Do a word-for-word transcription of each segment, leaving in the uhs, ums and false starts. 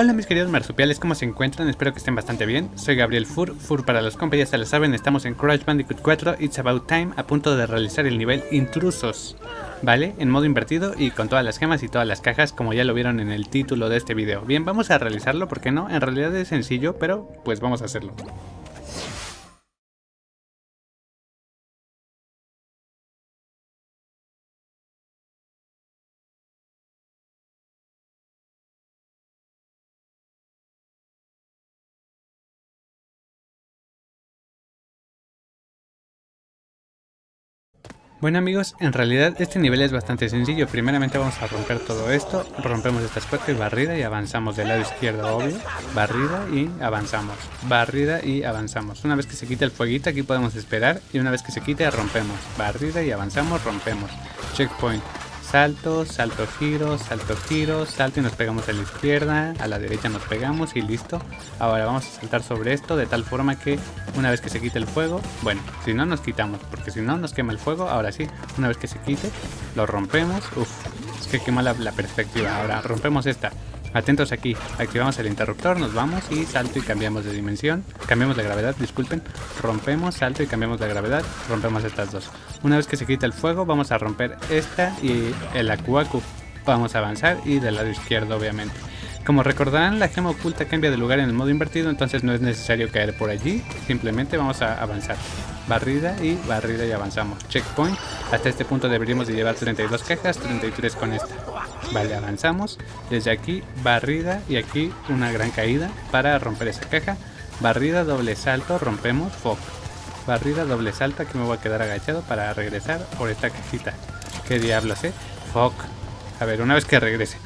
Hola mis queridos marsupiales, ¿cómo se encuentran? Espero que estén bastante bien. Soy Gabriel Fur, Fur para los compas, ya se lo saben, estamos en Crash Bandicoot cuatro, It's About Time, a punto de realizar el nivel Intrusos, ¿vale? En modo invertido y con todas las gemas y todas las cajas, como ya lo vieron en el título de este video. Bien, vamos a realizarlo, ¿por qué no? En realidad es sencillo, pero pues vamos a hacerlo. Bueno amigos, en realidad este nivel es bastante sencillo. Primeramente vamos a romper todo esto. Rompemos estas cuatro y barrida y avanzamos del lado izquierdo, obvio. Barrida y avanzamos. Barrida y avanzamos. Una vez que se quita el fueguito aquí podemos esperar. Y una vez que se quite rompemos. Barrida y avanzamos, rompemos. Checkpoint. Salto, salto, giro, salto, giro, salto y nos pegamos a la izquierda, a la derecha nos pegamos y listo. Ahora vamos a saltar sobre esto de tal forma que una vez que se quite el fuego, bueno, si no nos quitamos, porque si no nos quema el fuego, ahora sí, una vez que se quite, lo rompemos, uff, es que quema la, la perspectiva, ahora rompemos esta. Atentos aquí, activamos el interruptor, nos vamos y salto y cambiamos de dimensión, cambiamos de gravedad, disculpen, rompemos, salto y cambiamos de gravedad, rompemos estas dos. Una vez que se quita el fuego vamos a romper esta y el Aku Aku, vamos a avanzar y del lado izquierdo obviamente. Como recordarán, la gema oculta cambia de lugar en el modo invertido, entonces no es necesario caer por allí, simplemente vamos a avanzar. Barrida y barrida y avanzamos. Checkpoint, hasta este punto deberíamos de llevar treinta y dos cajas, treinta y tres con esta. Vale, avanzamos, desde aquí barrida y aquí una gran caída para romper esa caja, barrida, doble salto, rompemos, foc, barrida, doble salto, aquí me voy a quedar agachado para regresar por esta cajita, qué diablos, eh, foc, a ver, una vez que regrese,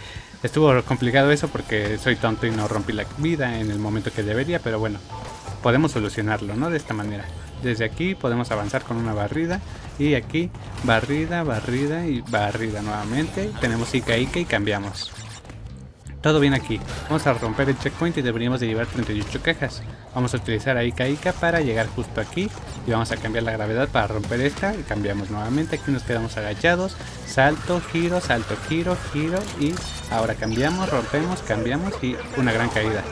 estuvo complicado eso porque soy tonto y no rompí la vida en el momento que debería, pero bueno, podemos solucionarlo, ¿no? De esta manera. Desde aquí podemos avanzar con una barrida y aquí barrida, barrida y barrida nuevamente. Tenemos Ika Ika y cambiamos. Todo bien aquí. Vamos a romper el checkpoint y deberíamos de llevar treinta y ocho cajas. Vamos a utilizar a Ika Ika para llegar justo aquí y vamos a cambiar la gravedad para romper esta y cambiamos nuevamente. Aquí nos quedamos agachados. Salto, giro, salto, giro, giro y ahora cambiamos, rompemos, cambiamos y una gran caída.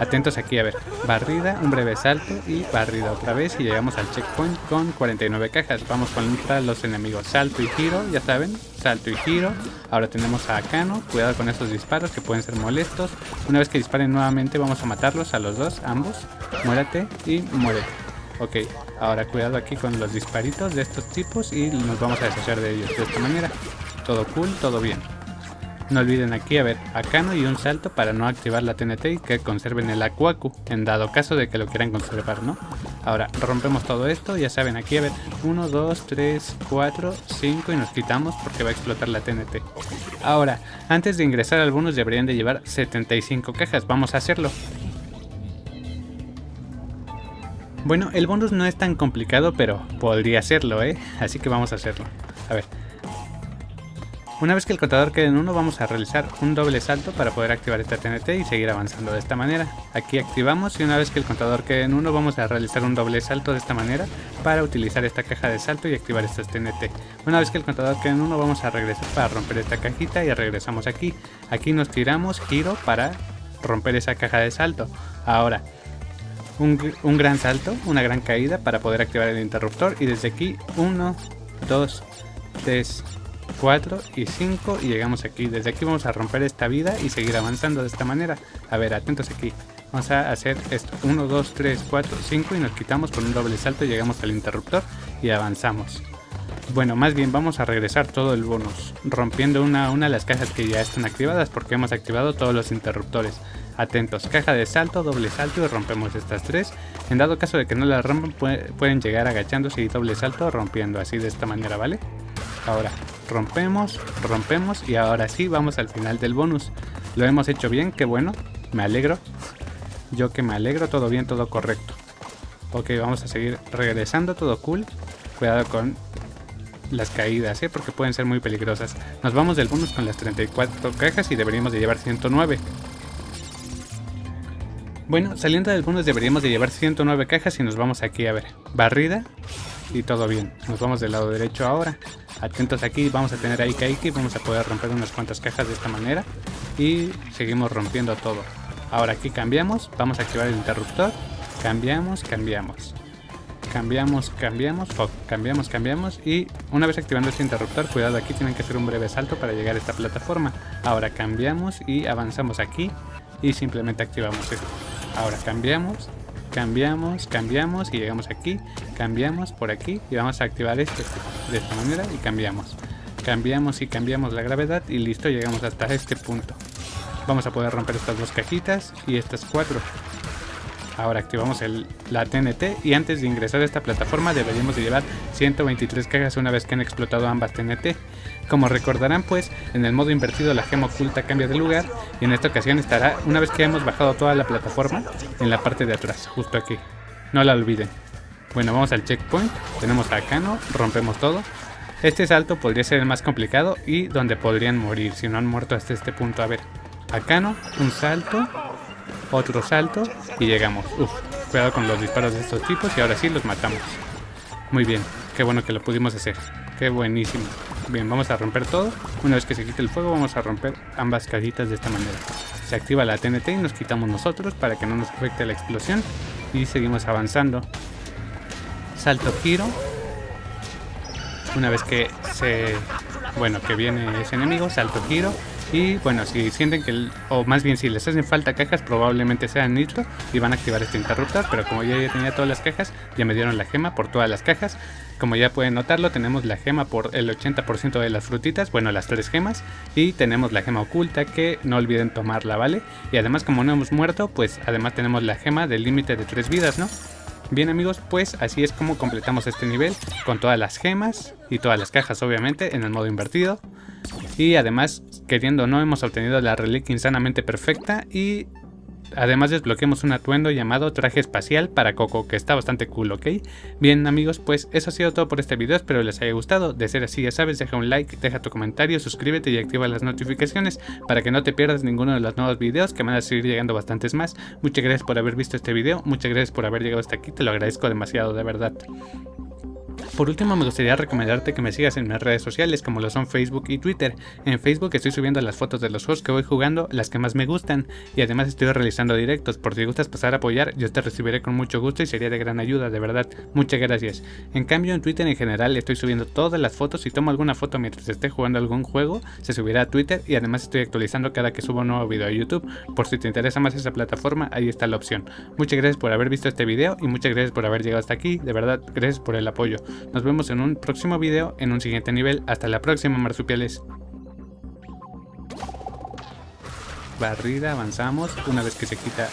Atentos aquí, a ver, barrida, un breve salto y barrida otra vez y llegamos al checkpoint con cuarenta y nueve cajas. Vamos contra los enemigos, salto y giro, ya saben, salto y giro. Ahora tenemos a Akano, cuidado con estos disparos que pueden ser molestos. Una vez que disparen nuevamente vamos a matarlos a los dos, ambos, muérate y muérete. Ok, ahora cuidado aquí con los disparitos de estos tipos y nos vamos a deshacer de ellos de esta manera. Todo cool, todo bien. No olviden aquí, a ver, Akano y un salto para no activar la T N T y que conserven el Aku Aku, en dado caso de que lo quieran conservar, ¿no? Ahora, rompemos todo esto, ya saben, aquí, a ver, uno, dos, tres, cuatro, cinco y nos quitamos porque va a explotar la T N T. Ahora, antes de ingresar al bonus deberían de llevar setenta y cinco cajas, vamos a hacerlo. Bueno, el bonus no es tan complicado, pero podría serlo, ¿eh? Así que vamos a hacerlo. A ver. Una vez que el contador quede en uno vamos a realizar un doble salto para poder activar esta T N T y seguir avanzando de esta manera. Aquí activamos y una vez que el contador quede en uno vamos a realizar un doble salto de esta manera para utilizar esta caja de salto y activar estas T N T. Una vez que el contador quede en uno vamos a regresar para romper esta cajita y regresamos aquí. Aquí nos tiramos, giro para romper esa caja de salto. Ahora, un, un gran salto, una gran caída para poder activar el interruptor y desde aquí uno, dos, tres, cuatro y cinco y llegamos aquí. Desde aquí vamos a romper esta vida y seguir avanzando de esta manera. A ver, atentos aquí. Vamos a hacer esto. uno, dos, tres, cuatro, cinco y nos quitamos con un doble salto y llegamos al interruptor y avanzamos. Bueno, más bien vamos a regresar todo el bonus, rompiendo una a una las cajas que ya están activadas porque hemos activado todos los interruptores. Atentos, caja de salto, doble salto y rompemos estas tres. En dado caso de que no las rompan pueden llegar agachándose y doble salto rompiendo así de esta manera, ¿vale? Ahora rompemos, rompemos y ahora sí vamos al final del bonus. Lo hemos hecho bien, qué bueno, me alegro. Yo que me alegro, todo bien, todo correcto. Ok, vamos a seguir regresando, todo cool. Cuidado con las caídas, ¿eh? Porque pueden ser muy peligrosas. Nos vamos del bonus con las treinta y cuatro cajas y deberíamos de llevar ciento nueve. Bueno, saliendo del bonus deberíamos de llevar ciento nueve cajas y nos vamos aquí, a ver, barrida y todo bien. Nos vamos del lado derecho ahora. atentos aquí, vamos a tener a Aika Aika y vamos a poder romper unas cuantas cajas de esta manera y seguimos rompiendo todo. Ahora aquí cambiamos, vamos a activar el interruptor, cambiamos, cambiamos, cambiamos, cambiamos, oh, cambiamos, cambiamos y una vez activando este interruptor, cuidado aquí, tienen que hacer un breve salto para llegar a esta plataforma. Ahora cambiamos y avanzamos aquí y simplemente activamos esto. Ahora cambiamos, cambiamos, cambiamos y llegamos aquí, cambiamos por aquí y vamos a activar este de esta manera y cambiamos, cambiamos y cambiamos la gravedad y listo, llegamos hasta este punto. Vamos a poder romper estas dos cajitas y estas cuatro. Ahora activamos el, la T N T y antes de ingresar a esta plataforma deberíamos de llevar ciento veintitrés cajas una vez que han explotado ambas T N T. Como recordarán, pues en el modo invertido la gema oculta cambia de lugar y en esta ocasión estará una vez que hemos bajado toda la plataforma en la parte de atrás, justo aquí. No la olviden. Bueno, vamos al checkpoint, tenemos a Akano, rompemos todo. Este salto podría ser el más complicado y donde podrían morir si no han muerto hasta este punto. A ver, Akano, un salto, otro salto y llegamos. Uf, cuidado con los disparos de estos tipos y ahora sí los matamos. Muy bien, qué bueno que lo pudimos hacer, qué buenísimo. Bien, vamos a romper todo. Una vez que se quite el fuego vamos a romper ambas cajitas de esta manera. Se activa la T N T y nos quitamos nosotros para que no nos afecte la explosión y seguimos avanzando. Salto, giro. Una vez que se... bueno, que viene ese enemigo, salto, giro. Y bueno, si sienten que, el, o más bien si les hacen falta cajas, probablemente sean nitro y van a activar este interruptor, pero como ya, ya tenía todas las cajas, ya me dieron la gema por todas las cajas. Como ya pueden notarlo, tenemos la gema por el ochenta por ciento de las frutitas, bueno, las tres gemas, y tenemos la gema oculta que no olviden tomarla, ¿vale? Y además, como no hemos muerto, pues además tenemos la gema del límite de tres vidas, ¿no? Bien amigos, pues así es como completamos este nivel con todas las gemas y todas las cajas obviamente en el modo invertido. Y además, queriendo o no, hemos obtenido la reliquia insanamente perfecta y además desbloqueamos un atuendo llamado traje espacial para Coco, que está bastante cool, ¿ok? Bien amigos, pues eso ha sido todo por este video, espero les haya gustado. De ser así, ya sabes, deja un like, deja tu comentario, suscríbete y activa las notificaciones para que no te pierdas ninguno de los nuevos videos, que van a seguir llegando bastantes más. Muchas gracias por haber visto este video, muchas gracias por haber llegado hasta aquí, te lo agradezco demasiado, de verdad. Por último, me gustaría recomendarte que me sigas en mis redes sociales, como lo son Facebook y Twitter. En Facebook estoy subiendo las fotos de los juegos que voy jugando, las que más me gustan, y además estoy realizando directos. Por si gustas pasar a apoyar, yo te recibiré con mucho gusto y sería de gran ayuda, de verdad, muchas gracias. En cambio, en Twitter en general estoy subiendo todas las fotos, si tomo alguna foto mientras esté jugando algún juego, se subirá a Twitter y además estoy actualizando cada que subo un nuevo video a YouTube. Por si te interesa más esa plataforma, ahí está la opción. Muchas gracias por haber visto este video y muchas gracias por haber llegado hasta aquí, de verdad, gracias por el apoyo. Nos vemos en un próximo video, en un siguiente nivel. Hasta la próxima, marsupiales. Barrida, avanzamos. Una vez que se quita